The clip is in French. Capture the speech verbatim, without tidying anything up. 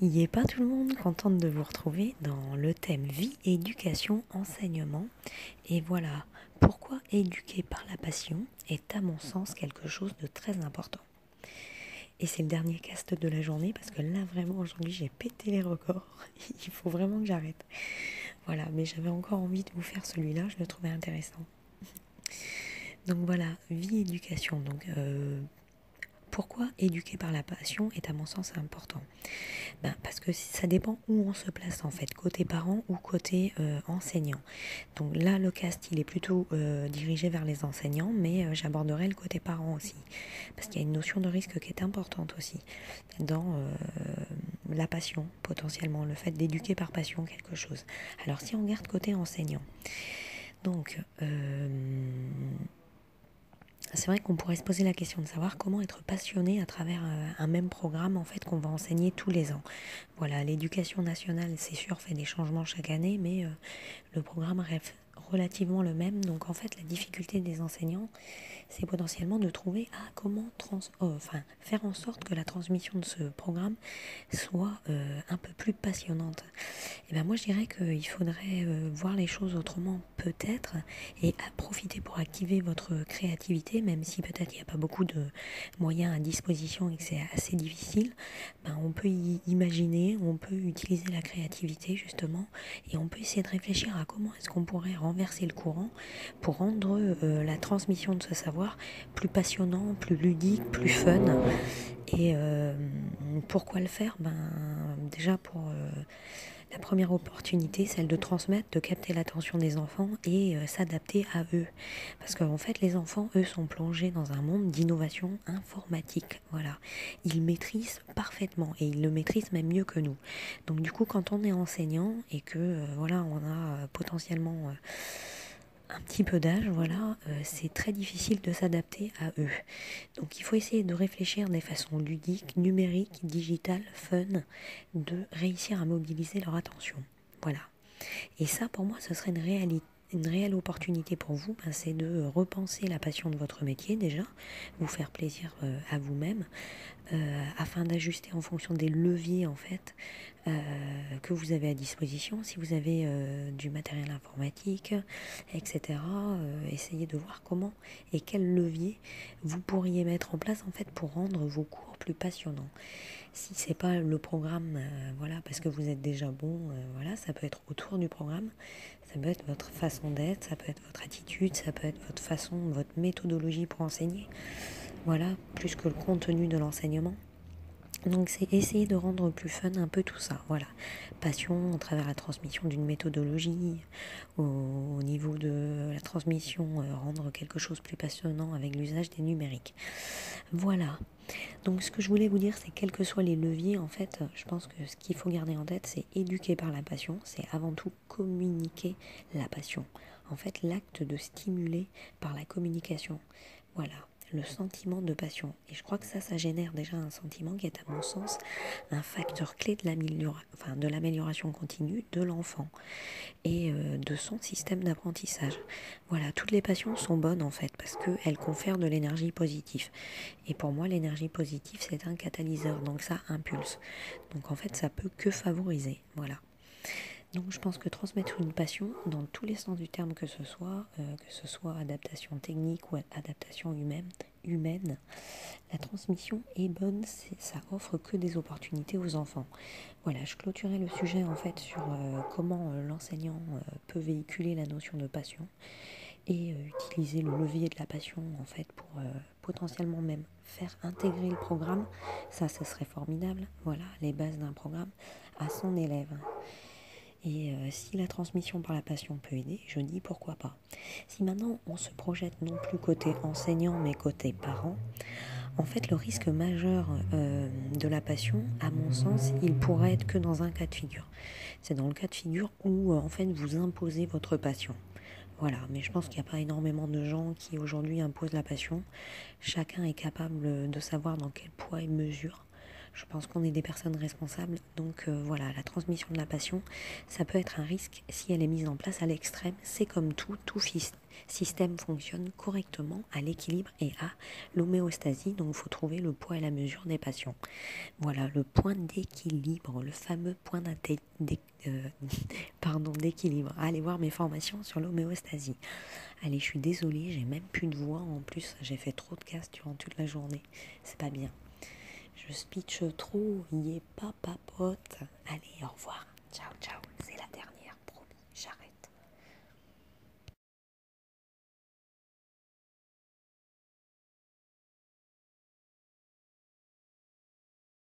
Il n'y est pas tout le monde, contente de vous retrouver dans le thème vie, éducation, enseignement. Et voilà, pourquoi éduquer par la passion est à mon sens quelque chose de très important. Et c'est le dernier cast de la journée parce que là vraiment aujourd'hui j'ai pété les records, il faut vraiment que j'arrête. Voilà, mais j'avais encore envie de vous faire celui-là, je le trouvais intéressant. Donc voilà, vie, éducation, donc... Euh Pourquoi éduquer par la passion est à mon sens important? Ben parce que ça dépend où on se place en fait, côté parent ou côté euh, enseignant. Donc là le cast il est plutôt euh, dirigé vers les enseignants, mais euh, j'aborderai le côté parent aussi. Parce qu'il y a une notion de risque qui est importante aussi dans euh, la passion potentiellement, le fait d'éduquer par passion quelque chose. Alors si on regarde côté enseignant, donc... Euh, C'est vrai qu'on pourrait se poser la question de savoir comment être passionné à travers un même programme en fait qu'on va enseigner tous les ans. Voilà, l'éducation nationale, c'est sûr, fait des changements chaque année, mais euh, le programme reste relativement le même. Donc en fait, la difficulté des enseignants, c'est potentiellement de trouver ah, comment trans oh, enfin, faire en sorte que la transmission de ce programme soit euh, un peu plus passionnante. Et ben moi, je dirais qu'il faudrait euh, voir les choses autrement peut-être et profiter pour activer votre créativité, même si peut-être il n'y a pas beaucoup de moyens à disposition et que c'est assez difficile. Ben, on peut y imaginer, on peut utiliser la créativité justement et on peut essayer de réfléchir à comment est-ce qu'on pourrait renverser le courant pour rendre euh, la transmission de ce savoir plus passionnant, plus ludique, plus fun. Et euh, pourquoi le faire? Ben déjà pour euh, la première opportunité, celle de transmettre, de capter l'attention des enfants et euh, s'adapter à eux. Parce qu'en fait, les enfants, eux, sont plongés dans un monde d'innovation informatique. Voilà. Ils maîtrisent parfaitement et ils le maîtrisent même mieux que nous. Donc du coup, quand on est enseignant et que euh, voilà, on a euh, potentiellement... Euh, un petit peu d'âge, voilà, euh, c'est très difficile de s'adapter à eux. Donc il faut essayer de réfléchir des façons ludiques, numériques, digitales, fun, de réussir à mobiliser leur attention. Voilà. Et ça, pour moi, ce serait une réalité. Une réelle opportunité pour vous, ben, c'est de repenser la passion de votre métier déjà, vous faire plaisir euh, à vous-même, euh, afin d'ajuster en fonction des leviers en fait euh, que vous avez à disposition. Si vous avez euh, du matériel informatique, et cetera, euh, essayez de voir comment et quels leviers vous pourriez mettre en place en fait pour rendre vos cours plus passionnants. Si c'est pas le programme, euh, voilà, parce que vous êtes déjà bon, euh, voilà, ça peut être autour du programme. Ça peut être votre façon d'être, ça peut être votre attitude, ça peut être votre façon, votre méthodologie pour enseigner. Voilà, plus que le contenu de l'enseignement. Donc c'est essayer de rendre plus fun un peu tout ça. Voilà, passion à travers la transmission d'une méthodologie, au, au niveau de la transmission, euh, rendre quelque chose plus passionnant avec l'usage des numériques. Voilà. Donc ce que je voulais vous dire, c'est quels que soient les leviers, en fait, je pense que ce qu'il faut garder en tête, c'est éduquer par la passion, c'est avant tout communiquer la passion. En fait, l'acte de stimuler par la communication, voilà, le sentiment de passion. Et je crois que ça, ça génère déjà un sentiment qui est, à mon sens, un facteur clé de l'améliora- enfin, de l'amélioration continue de l'enfant et euh, de son système d'apprentissage. Voilà, toutes les passions sont bonnes, en fait, parce qu'elles confèrent de l'énergie positive. Et pour moi, l'énergie positive, c'est un catalyseur, donc ça impulse. Donc, en fait, ça peut que favoriser, voilà. Donc je pense que transmettre une passion, dans tous les sens du terme que ce soit, euh, que ce soit adaptation technique ou adaptation humaine, humaine, la transmission est bonne, c'est, ça offre que des opportunités aux enfants. Voilà, je clôturais le sujet en fait sur euh, comment euh, l'enseignant euh, peut véhiculer la notion de passion et euh, utiliser le levier de la passion en fait pour euh, potentiellement même faire intégrer le programme. Ça, ça serait formidable, voilà, les bases d'un programme à son élève. Et euh, si la transmission par la passion peut aider, je dis pourquoi pas. Si maintenant on se projette non plus côté enseignant mais côté parent, en fait le risque majeur euh, de la passion, à mon sens, il pourrait être que dans un cas de figure. C'est dans le cas de figure où euh, en fait vous imposez votre passion. Voilà, mais je pense qu'il n'y a pas énormément de gens qui aujourd'hui imposent la passion. Chacun est capable de savoir dans quel poids et mesure. Je pense qu'on est des personnes responsables, donc euh, voilà, la transmission de la passion, ça peut être un risque si elle est mise en place à l'extrême. C'est comme tout, tout système fonctionne correctement à l'équilibre et à l'homéostasie, donc il faut trouver le poids et la mesure des passions. Voilà, le point d'équilibre, le fameux point d'équilibre. Euh, pardon, d'équilibre. Allez voir mes formations sur l'homéostasie. Allez, je suis désolée, j'ai même plus de voix en plus, j'ai fait trop de casse durant toute la journée, c'est pas bien. Je speech trop, y est pas papote. Allez, au revoir, ciao, ciao.